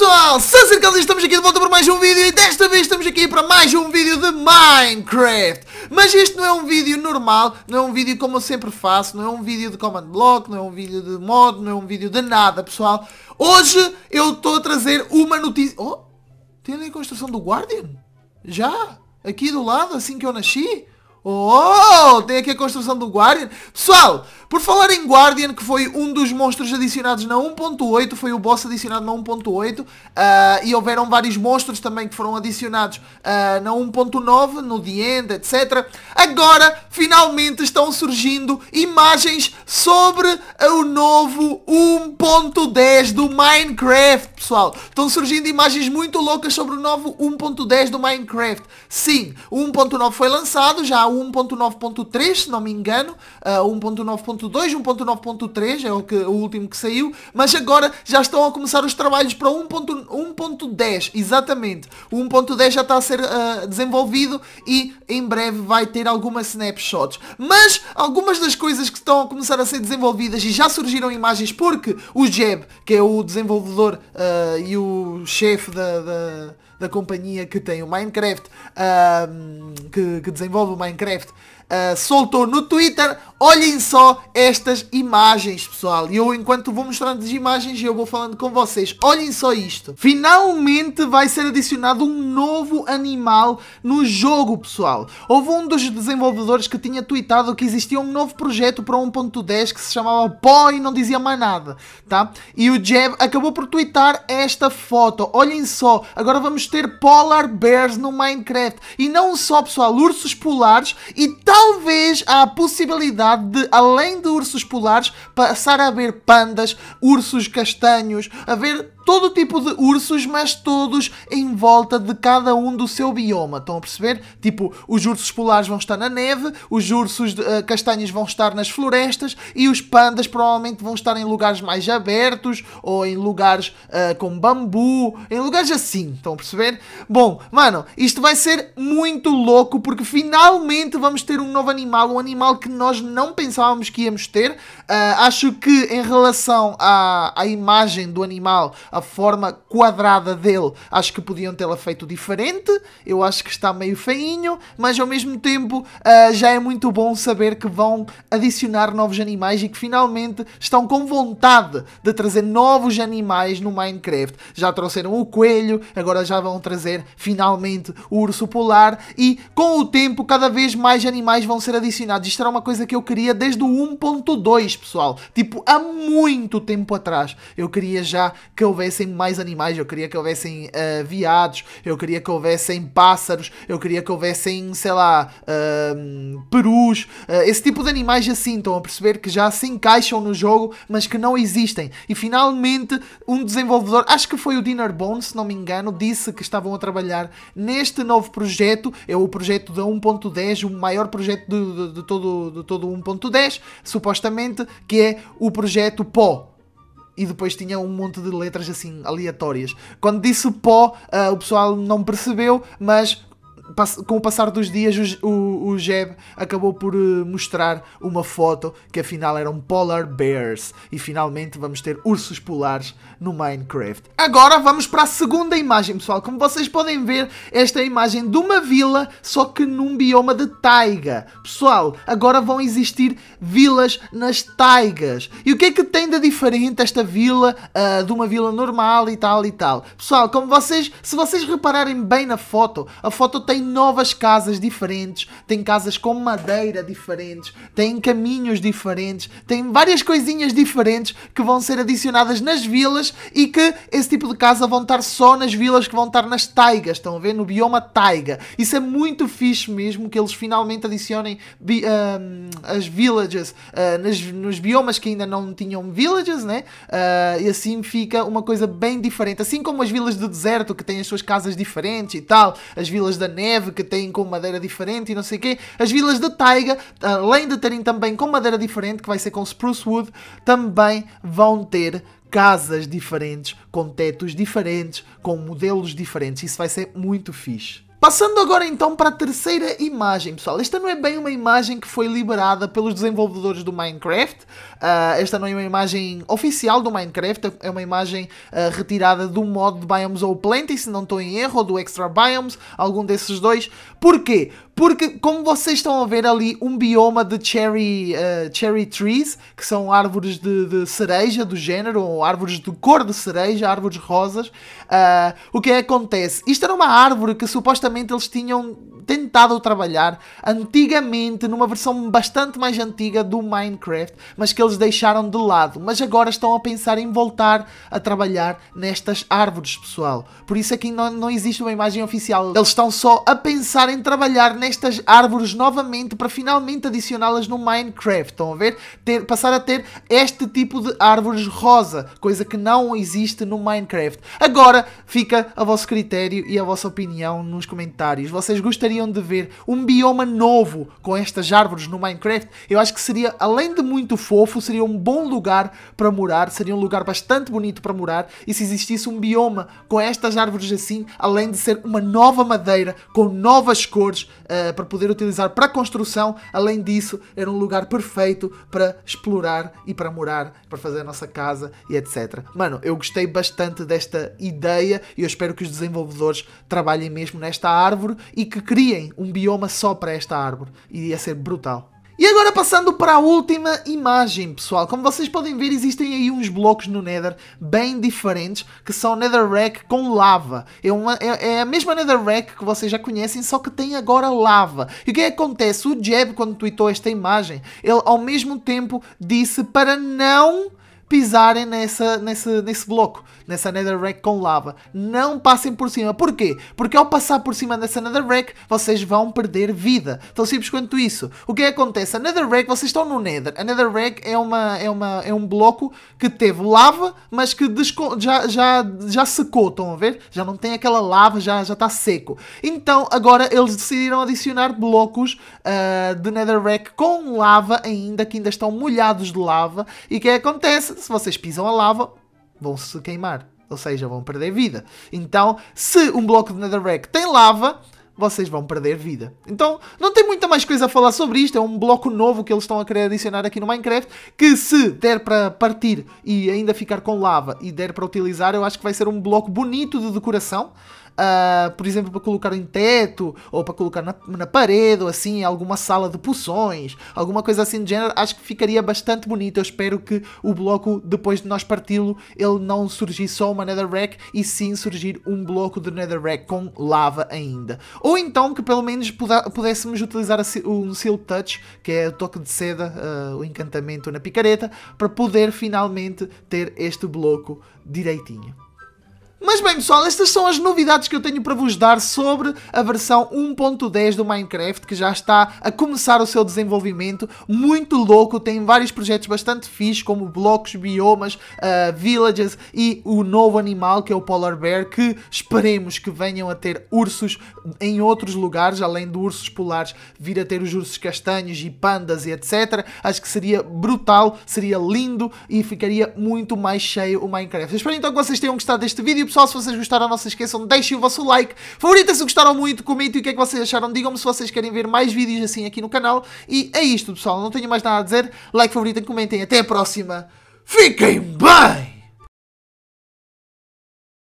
pessoal, Sacercaldas, estamos aqui de volta para mais um vídeo e desta vez estamos aqui para mais um vídeo de Minecraft. Mas este não é um vídeo normal, não é um vídeo como eu sempre faço, não é um vídeo de command block, não é um vídeo de mod, não é um vídeo de nada, pessoal. Hoje eu estou a trazer uma notícia... Oh, tem ali a construção do Guardian? Já? Aqui do lado, assim que eu nasci? Oh, tem aqui a construção do Guardian. Pessoal, por falar em Guardian, que foi um dos monstros adicionados na 1.8, foi o boss adicionado na 1.8, e houveram vários monstros também que foram adicionados na 1.9, no The End, etc. Agora, finalmente estão surgindo imagens sobre o novo 1.10 do Minecraft, pessoal. Estão surgindo imagens muito loucas sobre o novo 1.10 do Minecraft. Sim, o 1.9 foi lançado, já há 1.9.3, se não me engano, 1.9.2, 1.9.3 é o último que saiu, mas agora já estão a começar os trabalhos para 1.10, exatamente. O 1.10 já está a ser desenvolvido e em breve vai ter algumas snapshots. Mas algumas das coisas que estão a começar a ser desenvolvidas e já surgiram imagens, porque o Jeb, que é o desenvolvedor e o chefe da companhia que tem o Minecraft, que desenvolve o Minecraft, soltou no Twitter. Olhem só estas imagens, pessoal. E eu, enquanto vou mostrando as imagens, eu vou falando com vocês. Olhem só isto. Finalmente vai ser adicionado um novo animal no jogo, pessoal. Houve um dos desenvolvedores que tinha tweetado que existia um novo projeto para 1.10 que se chamava Pó e não dizia mais nada, tá? E o Jeb acabou por tweetar esta foto. Olhem só. Agora vamos ter polar bears no Minecraft. E não só, pessoal, ursos polares e tal. Talvez há a possibilidade de, além de ursos polares, passar a haver pandas, ursos castanhos, haver todo tipo de ursos, mas todos em volta de cada um do seu bioma. Estão a perceber? Tipo, os ursos polares vão estar na neve, os ursos castanhos vão estar nas florestas e os pandas provavelmente vão estar em lugares mais abertos ou em lugares com bambu, em lugares assim. Estão a perceber? Bom, mano, isto vai ser muito louco porque finalmente vamos ter um novo animal, um animal que nós não pensávamos que íamos ter. Acho que em relação à imagem do animal, a forma quadrada dele, acho que podiam tê-la feito diferente. Eu acho que está meio feinho, mas ao mesmo tempo já é muito bom saber que vão adicionar novos animais e que finalmente estão com vontade de trazer novos animais no Minecraft. Já trouxeram o coelho, agora já vão trazer finalmente o urso polar e com o tempo cada vez mais animais vão ser adicionados. Isto era uma coisa que eu queria desde o 1.2, pessoal. Tipo, há muito tempo atrás. Eu queria já que houvessem mais animais. Eu queria que houvessem veados. Eu queria que houvessem pássaros. Eu queria que houvessem, sei lá, perus. Esse tipo de animais assim, estão a perceber, que já se encaixam no jogo, mas que não existem. E finalmente um desenvolvedor, acho que foi o Dinnerbone, se não me engano, disse que estavam a trabalhar neste novo projeto. É o projeto da 1.10, o maior projeto de todo 1.10, supostamente, que é o projeto Pó. E depois tinha um monte de letras assim, aleatórias. Quando disse pó, o pessoal não percebeu, mas com o passar dos dias o Jeb acabou por mostrar uma foto que afinal eram polar bears. E finalmente vamos ter ursos polares no Minecraft. Agora vamos para a segunda imagem, pessoal. Como vocês podem ver, esta é a imagem de uma vila, só que num bioma de taiga. Pessoal, agora vão existir vilas nas taigas. E o que é que tem de diferente esta vila de uma vila normal e tal e tal? Pessoal, como vocês, se vocês repararem bem na foto, a foto tem novas casas diferentes, tem casas com madeira diferentes, tem caminhos diferentes, tem várias coisinhas diferentes que vão ser adicionadas nas vilas e que esse tipo de casa vão estar só nas vilas, que vão estar nas taigas, estão a ver? No bioma taiga. Isso é muito fixe mesmo, que eles finalmente adicionem as villages nos biomas que ainda não tinham villages, né? E assim fica uma coisa bem diferente, assim como as vilas do deserto que têm as suas casas diferentes e tal, as vilas da neve que têm com madeira diferente e não sei o quê. As vilas de taiga, além de terem também com madeira diferente, que vai ser com Spruce Wood, também vão ter casas diferentes, com tetos diferentes, com modelos diferentes. Isso vai ser muito fixe. Passando agora então para a terceira imagem, pessoal. Esta não é bem uma imagem que foi liberada pelos desenvolvedores do Minecraft. Esta não é uma imagem oficial do Minecraft, é uma imagem retirada do modo de Biomes O' Plenty, se não estou em erro, ou do Extra Biomes, algum desses dois. Porquê? Porque, como vocês estão a ver ali, um bioma de cherry trees, que são árvores de cereja do género, ou árvores de cor de cereja, árvores rosas. O que acontece? Isto era uma árvore que supostamente eles tinham tentado trabalhar antigamente, numa versão bastante mais antiga do Minecraft, mas que eles deixaram de lado, mas agora estão a pensar em voltar a trabalhar nestas árvores, pessoal. Por isso aqui não existe uma imagem oficial, eles estão só a pensar em trabalhar nestas árvores novamente para finalmente adicioná-las no Minecraft, estão a ver? Passar a ter este tipo de árvores rosa, coisa que não existe no Minecraft. Agora fica a vosso critério e a vossa opinião nos comentários. Vocês gostariam de ver um bioma novo com estas árvores no Minecraft? Eu acho que seria, além de muito fofo, seria um bom lugar para morar, seria um lugar bastante bonito para morar, e se existisse um bioma com estas árvores assim, além de ser uma nova madeira, com novas cores para poder utilizar para construção, além disso, era um lugar perfeito para explorar e para morar, para fazer a nossa casa e etc. Mano, eu gostei bastante desta ideia e eu espero que os desenvolvedores trabalhem mesmo nesta árvore e que criem um bioma só para esta árvore. Iria ser brutal. E agora passando para a última imagem, pessoal. Como vocês podem ver, existem aí uns blocos no Nether bem diferentes, que são Netherrack com lava. É a mesma Netherrack que vocês já conhecem, só que tem agora lava. E o que acontece? O Jeb, quando tweetou esta imagem, ele ao mesmo tempo disse para não pisarem nesse bloco, nessa Netherrack com lava. Não passem por cima. Porquê? Porque ao passar por cima dessa Netherrack, vocês vão perder vida. Tão simples quanto isso. O que acontece? A Netherrack, vocês estão no Nether. A Netherrack é um bloco que teve lava, mas que já secou, estão a ver? Já não tem aquela lava, já está seco. Então, agora eles decidiram adicionar blocos de Netherrack com lava ainda, que ainda estão molhados de lava. E o que acontece? Se vocês pisam a lava, vão se queimar, ou seja, vão perder vida. Então, se um bloco de Netherrack tem lava, vocês vão perder vida. Então, não tem muita mais coisa a falar sobre isto. É um bloco novo que eles estão a querer adicionar aqui no Minecraft, que se der para partir e ainda ficar com lava e der para utilizar, eu acho que vai ser um bloco bonito de decoração. Por exemplo, para colocar em teto, ou para colocar na parede, ou assim, em alguma sala de poções, alguma coisa assim de género, acho que ficaria bastante bonito. Eu espero que o bloco, depois de nós parti-lo, ele não surgir só uma Netherrack, e sim surgir um bloco de Netherrack com lava ainda. Ou então que pelo menos pudéssemos utilizar um Seal Touch, que é o toque de seda, o encantamento na picareta, para poder finalmente ter este bloco direitinho. Mas bem, pessoal, estas são as novidades que eu tenho para vos dar sobre a versão 1.10 do Minecraft, que já está a começar o seu desenvolvimento. Muito louco, tem vários projetos bastante fixos, como blocos, biomas, villages e o novo animal, que é o Polar Bear, que esperemos que venham a ter ursos em outros lugares, além de ursos polares, vir a ter os ursos castanhos e pandas e etc. Acho que seria brutal, seria lindo e ficaria muito mais cheio o Minecraft. Eu espero então que vocês tenham gostado deste vídeo. Pessoal, se vocês gostaram, não se esqueçam, deixem o vosso like, favorita se gostaram muito, comentem o que é que vocês acharam, digam-me se vocês querem ver mais vídeos assim aqui no canal, e é isto, pessoal, não tenho mais nada a dizer, like, favorita, comentem, até a próxima, fiquem bem!